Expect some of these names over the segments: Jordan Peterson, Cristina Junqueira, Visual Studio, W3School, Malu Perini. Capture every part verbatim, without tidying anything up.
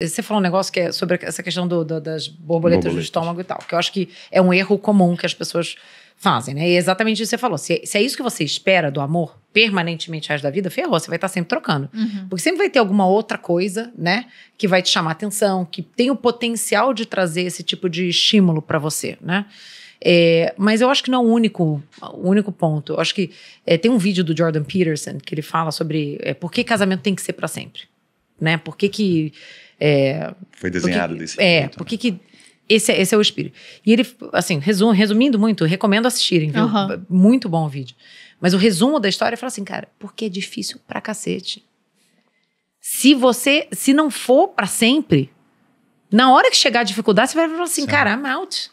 Você falou um negócio que é sobre essa questão do, do, das borboletas, borboletas do estômago e tal, que eu acho que é um erro comum que as pessoas fazem, né? E é exatamente isso que você falou. Se, se é isso que você espera do amor permanentemente resto da vida, ferrou, você vai estar sempre trocando. Uhum. Porque sempre vai ter alguma outra coisa, né? Que vai te chamar atenção, que tem o potencial de trazer esse tipo de estímulo pra você, né? É, mas eu acho que não é o único, o único ponto. Eu acho que é, tem um vídeo do Jordan Peterson que ele fala sobre é, por que casamento tem que ser pra sempre, né? Por que que... É, foi desenhado porque, desse É, jeito, porque né? que esse, esse é o espírito. E ele, assim, resum, resumindo muito, recomendo assistirem, viu? Uhum. Muito bom o vídeo. Mas o resumo da história fala assim, cara, porque é difícil pra cacete. Se você, se não for pra sempre, na hora que chegar a dificuldade, você vai falar assim, Sim. cara, I'm out.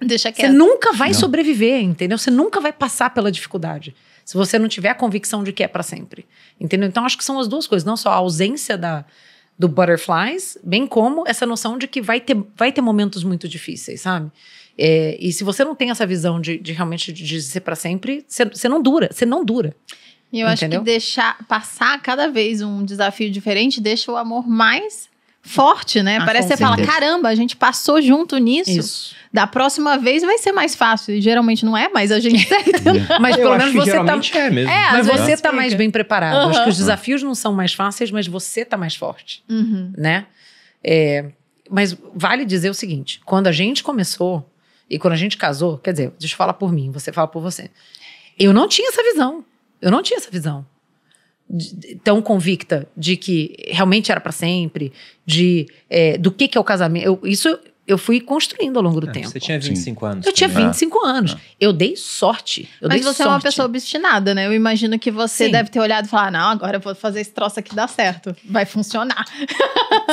Deixa quieto. Você nunca vai não. sobreviver, entendeu? Você nunca vai passar pela dificuldade. Se você não tiver a convicção de que é pra sempre. Entendeu? Então, acho que são as duas coisas. Não só a ausência da... do butterflies, bem como essa noção de que vai ter, vai ter momentos muito difíceis, sabe? É, e se você não tem essa visão de, de realmente de, de ser pra sempre, você não dura, você não dura. E eu entendeu? acho que deixar, passar cada vez um desafio diferente deixa o amor mais forte, né? Ah, parece que você certeza. fala, caramba, a gente passou junto nisso. Isso. Da próxima vez vai ser mais fácil. E geralmente não é, mas a gente... mas pelo menos você tá... É, mesmo. é mas você tá mais bem preparado. Uhum. Acho que os desafios não são mais fáceis, mas você tá mais forte, uhum. né? É, mas vale dizer o seguinte, quando a gente começou e quando a gente casou, quer dizer, deixa eu falar por mim, você fala por você. Eu não tinha essa visão. Eu não tinha essa visão. De, tão convicta de que realmente era pra sempre, de é, do que que é o casamento. Eu, isso eu fui construindo ao longo do é, tempo. Você tinha vinte e cinco Sim. anos. Eu tinha vinte e cinco ah, anos. Ah. Eu dei sorte. Eu Mas dei você sorte. é uma pessoa obstinada, né? Eu imagino que você Sim. deve ter olhado e falar, não, agora eu vou fazer esse troço aqui dar certo. Vai funcionar.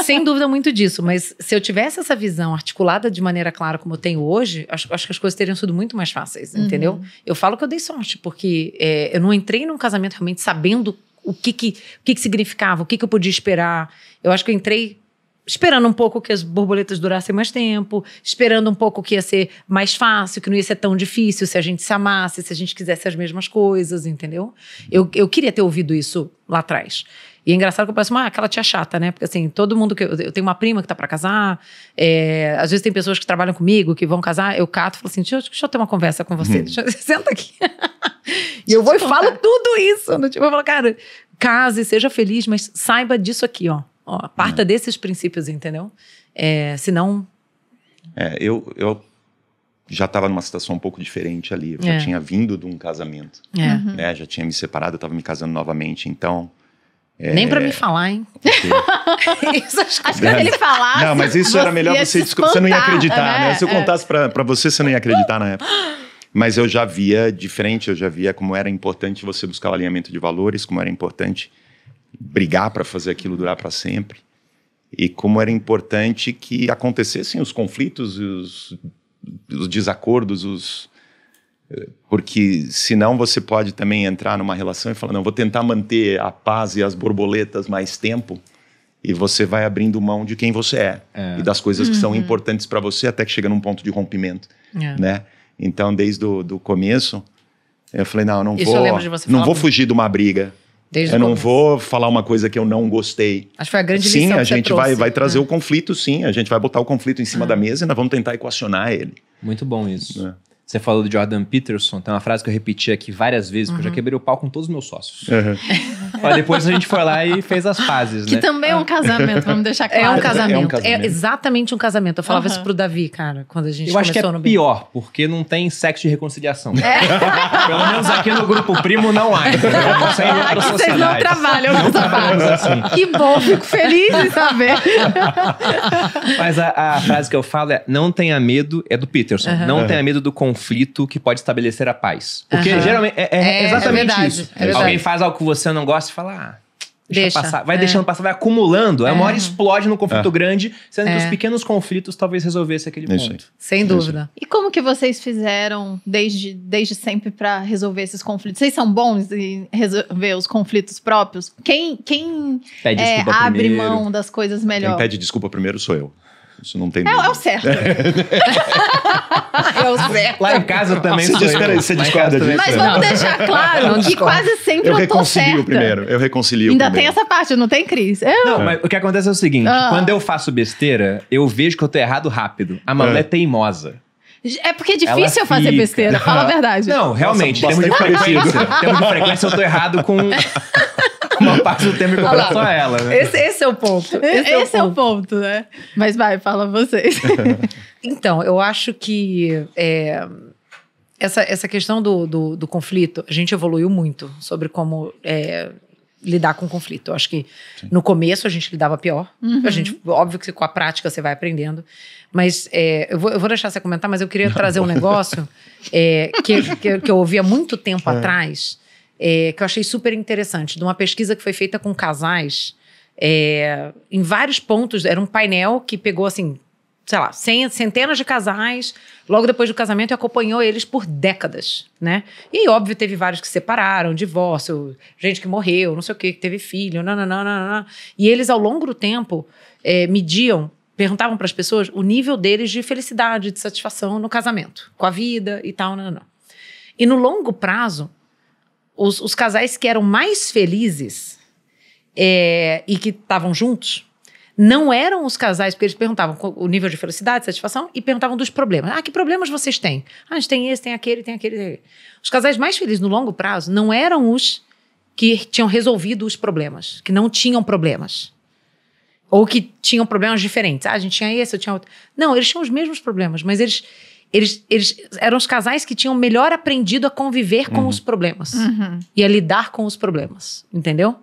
Sem dúvida muito disso. Mas se eu tivesse essa visão articulada de maneira clara como eu tenho hoje, acho, acho que as coisas teriam sido muito mais fáceis, uhum. entendeu? Eu falo que eu dei sorte, porque é, eu não entrei num casamento realmente sabendo o que que, o que que significava, o que que eu podia esperar. Eu acho que eu entrei esperando um pouco que as borboletas durassem mais tempo, esperando um pouco que ia ser mais fácil, que não ia ser tão difícil se a gente se amasse, se a gente quisesse as mesmas coisas, entendeu? Eu, eu queria ter ouvido isso lá atrás. E é engraçado que eu pareço uma, aquela tia chata, né? Porque assim, todo mundo que... Eu, eu tenho uma prima que tá pra casar, é, às vezes tem pessoas que trabalham comigo, que vão casar, eu cato e falo assim, deixa eu, deixa eu ter uma conversa com você, hum. deixa, senta aqui. E eu vou e falo tudo isso. No, tipo, eu falo, cara, case, seja feliz, mas saiba disso aqui, ó. ó parta é. desses princípios, entendeu? É, senão... É, eu, eu já estava numa situação um pouco diferente ali. Eu é. já tinha vindo de um casamento. É. Uhum. Né? Já tinha me separado, eu estava me casando novamente, então... É... Nem pra me falar, hein? Isso, acho que é. quando ele falasse... Não, mas isso era melhor você... Você não ia acreditar, né? né? Se eu é. contasse pra, pra você, você não ia acreditar na época. Mas eu já via de frente, eu já via como era importante você buscar o alinhamento de valores, como era importante brigar para fazer aquilo durar para sempre, e como era importante que acontecessem os conflitos, os, os desacordos, os... Porque senão você pode também entrar numa relação e falar, não, vou tentar manter a paz e as borboletas mais tempo, e você vai abrindo mão de quem você é, é. e das coisas uhum. que são importantes para você, até que chega num ponto de rompimento, é. né? Então, desde o do começo, eu falei, não, eu não Isso vou, eu não vou fugir de uma briga. Desde eu não começo. vou falar uma coisa que eu não gostei. Acho que foi a grande lição Sim, a gente trouxe, vai, vai trazer né? o conflito, sim. A gente vai botar o conflito em cima ah. da mesa e nós vamos tentar equacionar ele. Muito bom isso. É. Você falou do Jordan Peterson, tem uma frase que eu repeti aqui várias vezes, uhum. porque eu já quebrei o pau com todos os meus sócios. Uhum. Depois a gente foi lá e fez as pazes, né? Que também é um casamento, vamos deixar claro. É um casamento, é, um casamento. é exatamente um casamento. Eu falava uhum. isso pro Davi, cara, quando a gente eu começou acho que é no pior, bem. porque não tem sexo de reconciliação. É. Pelo menos aqui no Grupo Primo não há. Aqui vocês não trabalham nessa parte. Assim. Que bom, fico feliz de saber. Mas a, a frase que eu falo é, não tenha medo, é do Peterson, uhum. não uhum. tenha medo do conflito. conflito que pode estabelecer a paz. Porque uhum. geralmente é, é, é exatamente é verdade, isso. É Alguém faz algo que você não gosta e fala, ah, deixa, deixa passar. Vai é. deixando passar, vai acumulando. É. Uma hora explode num conflito é. grande, sendo é. que os pequenos conflitos talvez resolvesse aquele deixa. ponto. Sem dúvida. Deixa. E como que vocês fizeram desde, desde sempre pra resolver esses conflitos? Vocês são bons em resolver os conflitos próprios? Quem, quem pede é, abre primeiro. mão das coisas melhor? Quem pede desculpa primeiro sou eu. Isso não tem... É, é o certo. É o certo. Lá em casa também você, discorda, você discorda disso. Mas vamos deixar claro que quase sempre eu, eu tô certa. Eu primeiro. Eu reconcilio Ainda primeiro. Tem essa parte, não tem, Cris? Eu... Não, mas o que acontece é o seguinte. Ah. Quando eu faço besteira, eu vejo que eu tô errado rápido. A Malu ah. é teimosa. É porque é difícil eu fazer besteira, fala a verdade. Não, realmente, temos de frequência. Temos de frequência, eu tô errado com... Uma parte do tempo igual só ela, né? Esse, esse é o ponto. Esse, esse é, o ponto. é o ponto, né? Mas vai, fala vocês. Então, eu acho que é, essa, essa questão do, do, do conflito, a gente evoluiu muito sobre como é, lidar com o conflito. Eu acho que Sim. no começo a gente lidava pior. Uhum. A gente, óbvio que com a prática você vai aprendendo. Mas é, eu, vou, eu vou deixar você comentar, mas eu queria Não. trazer um negócio é, que, que, que eu ouvi há muito tempo é. atrás... É, que eu achei super interessante, de uma pesquisa que foi feita com casais, é, em vários pontos, era um painel que pegou, assim, sei lá, centenas de casais, logo depois do casamento, e acompanhou eles por décadas, né? E, óbvio, teve vários que separaram, divórcio, gente que morreu, não sei o quê, que teve filho, nananana. E eles, ao longo do tempo, é, mediam, perguntavam para as pessoas o nível deles de felicidade, de satisfação no casamento, com a vida e tal, nananã. E no longo prazo, Os, os casais que eram mais felizes é, e que estavam juntos não eram os casais, porque eles perguntavam o nível de felicidade, satisfação, e perguntavam dos problemas. Ah, que problemas vocês têm? Ah, a gente tem esse, tem aquele, tem aquele, tem aquele. Os casais mais felizes no longo prazo não eram os que tinham resolvido os problemas, que não tinham problemas. Ou que tinham problemas diferentes. Ah, a gente tinha esse, eu tinha outro. Não, eles tinham os mesmos problemas, mas eles... Eles, eles eram os casais que tinham melhor aprendido a conviver com uhum. os problemas. Uhum. E a lidar com os problemas, entendeu?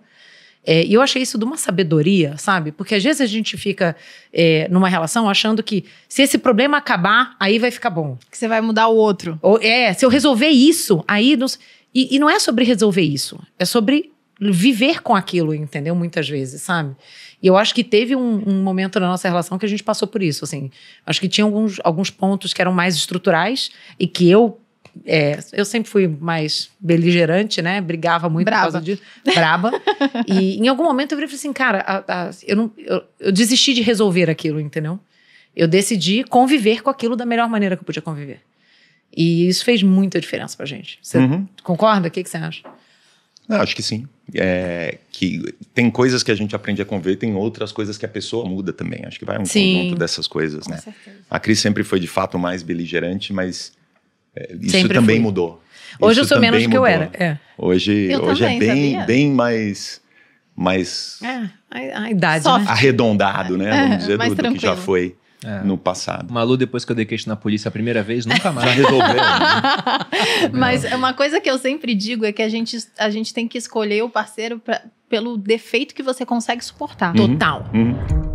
É, e eu achei isso de uma sabedoria, sabe? Porque às vezes a gente fica é, numa relação achando que se esse problema acabar, aí vai ficar bom. Que você vai mudar o outro. Ou, é, se eu resolver isso, aí... Não, e, e não é sobre resolver isso. É sobre viver com aquilo, entendeu? Muitas vezes, sabe? E eu acho que teve um, um momento na nossa relação que a gente passou por isso, assim. Acho que tinha alguns, alguns pontos que eram mais estruturais e que eu... É, eu sempre fui mais beligerante, né? Brigava muito Brava. por causa disso. Braba. E em algum momento eu falei assim, cara, a, a, eu, não, eu, eu desisti de resolver aquilo, entendeu? Eu decidi conviver com aquilo da melhor maneira que eu podia conviver. E isso fez muita diferença pra gente. Você uhum. concorda? O que, que você acha? Não, acho que sim. É, que tem coisas que a gente aprende a conviver, tem outras coisas que a pessoa muda também. Acho que vai um sim, conjunto dessas coisas, com né? Certeza. A Cris sempre foi, de fato, mais beligerante, mas é, isso sempre também fui. mudou. Hoje isso eu sou menos do que eu era. É. Hoje, eu hoje também, é bem, bem mais... mais é, a, a idade, né? Arredondado, né? É, vamos dizer, do, do que já foi. É. No passado. Malu, depois que eu dei queixa na polícia a primeira vez, nunca mais. Já resolveu. Né? Mas uma coisa que eu sempre digo é que a gente, a gente tem que escolher o parceiro pra, pelo defeito que você consegue suportar. Uhum. Total. Uhum.